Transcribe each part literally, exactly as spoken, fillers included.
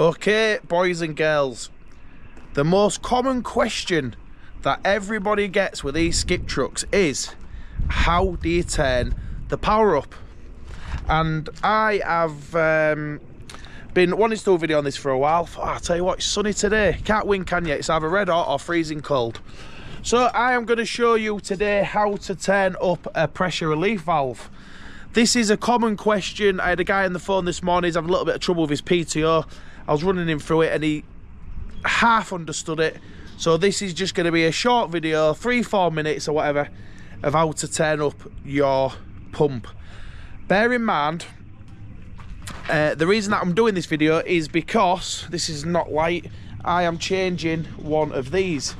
Okay, boys and girls, the most common question that everybody gets with these skip trucks is, how do you turn the power up? And I have um, been wanting to do a video on this for a while. Oh, I'll tell you what, it's sunny today. Can't win, can you? It's either red hot or freezing cold. So I am going to show you today how to turn up a pressure relief valve. This is a common question. I had a guy on the phone this morning. He's having a little bit of trouble with his P T O. I was running him through it and he half understood it. So this is just going to be a short video, three, four minutes or whatever, of how to turn up your pump. Bear in mind, uh, the reason that I'm doing this video is because, this is not light, I am changing one of these.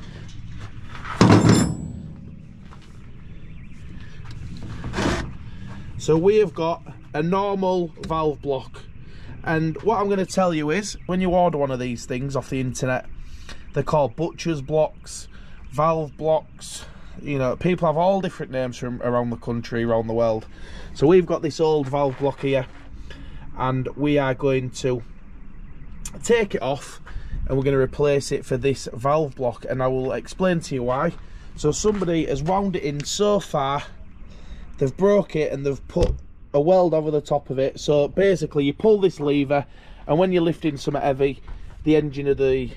So we have got a normal valve block. And what I'm going to tell you is, when you order one of these things off the internet, they're called butcher's blocks, valve blocks. You know, people have all different names from around the country, around the world. So we've got this old valve block here, and we are going to take it off and we're going to replace it for this valve block, and I will explain to you why. So somebody has wound it in so far, they've broke it and they've put a weld over the top of it. So basically you pull this lever and when you're lifting something heavy, the engine of the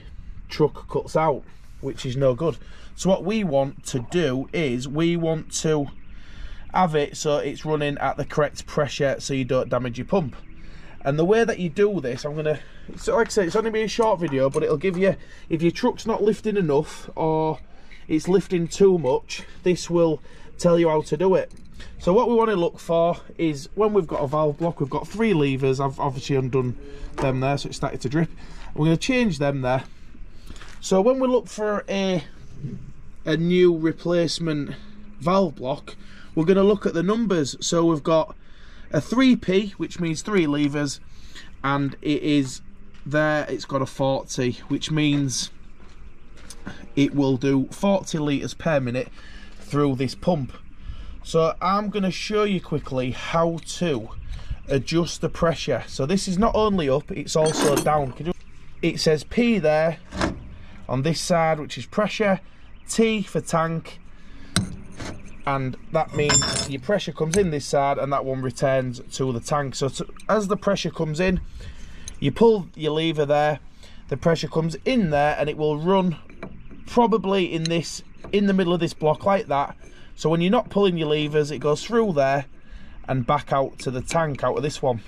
truck cuts out, which is no good. So what we want to do is we want to have it so it's running at the correct pressure so you don't damage your pump. And the way that you do this, I'm gonna, so like I said, it's only be a short video, but it'll give you, if your truck's not lifting enough or it's lifting too much, this will tell you how to do it. So what we want to look for is, when we've got a valve block, we've got three levers. I've obviously undone them there, so it started to drip. We're going to change them there. So when we look for a a new replacement valve block, we're going to look at the numbers. So we've got a three P, which means three levers, and it is there, it's got a forty, which means it will do forty litres per minute through this pump. So I'm going to show you quickly how to adjust the pressure. So this is not only up, it's also down. It says P there on this side, which is pressure, T for tank, and that means your pressure comes in this side and that one returns to the tank. So to, as the pressure comes in, you pull your lever there, the pressure comes in there, and it will run probably in this, in the middle of this block like that. So when you're not pulling your levers, it goes through there and back out to the tank, out of this one.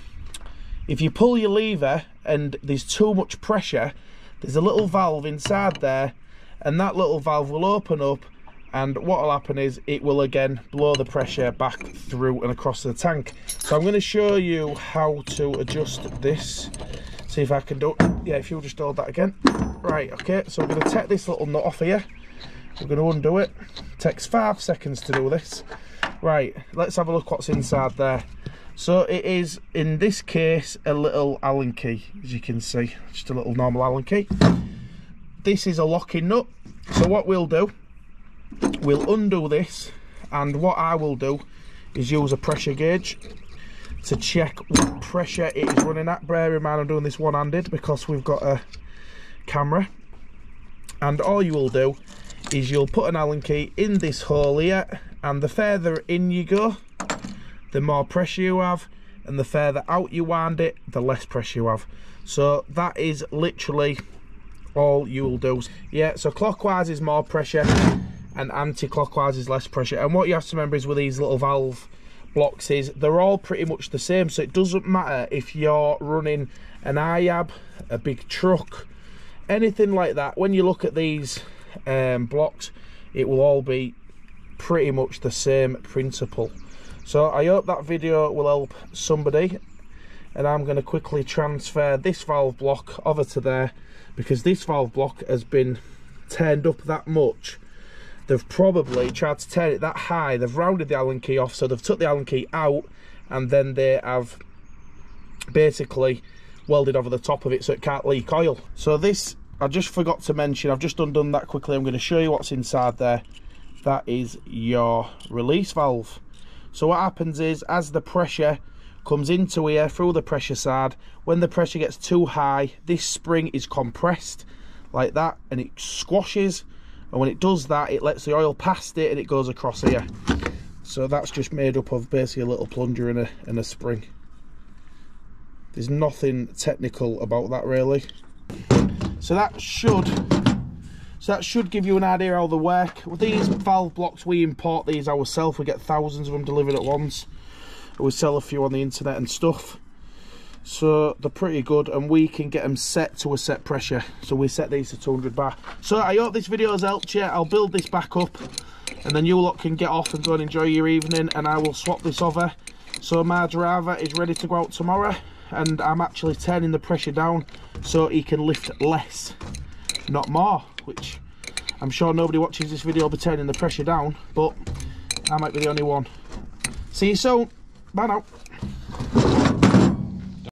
If you pull your lever and there's too much pressure, there's a little valve inside there, and that little valve will open up, and what will happen is it will again blow the pressure back through and across the tank. So I'm going to show you how to adjust this. See if I can do it. Yeah, if you'll just hold that again. Right, okay, so we're going to take this little nut off here. We're going to undo it. Takes five seconds to do this. Right, let's have a look what's inside there. So it is, in this case, a little Allen key, as you can see, just a little normal Allen key. This is a locking nut. So what we'll do, we'll undo this, and what I will do is use a pressure gauge to check what pressure it is running at. Bear in mind, I'm doing this one-handed because we've got a camera. And all you will do is you'll put an Allen key in this hole here, and the further in you go, the more pressure you have, and the further out you wind it, the less pressure you have. So that is literally all you will do. Yeah, so clockwise is more pressure and anti-clockwise is less pressure. And what you have to remember is with these little valve blocks is they're all pretty much the same, so it doesn't matter if you're running an hiab, a big truck, anything like that. When you look at these um blocks, it will all be pretty much the same principle. So I hope that video will help somebody, and I'm going to quickly transfer this valve block over to there, because this valve block has been turned up that much. They've probably tried to turn it that high, they've rounded the Allen key off, so they've took the Allen key out and then they have basically welded over the top of it so it can't leak oil. So this, I just forgot to mention, I've just undone that quickly. I'm going to show you what's inside there. That is your release valve. So what happens is, as the pressure comes into here through the pressure side. When the pressure gets too high, this spring is compressed like that and it squashes, and when it does that it lets the oil past it and it goes across here. So that's just made up of basically a little plunger and a, and a spring. There's nothing technical about that really. So that should so that should give you an idea how they work. With these valve blocks, we import these ourselves. We get thousands of them delivered at once. We sell a few on the internet and stuff, so they're pretty good, and we can get them set to a set pressure. So we set these to two hundred bar. So I hope this video has helped you. I'll build this back up and then you lot can get off and go and enjoy your evening, and I will swap this over. So my driver is ready to go out tomorrow, and I'm actually turning the pressure down so he can lift less, not more, which I'm sure nobody watches this video will be turning the pressure down, but I might be the only one. See you soon. Bye now.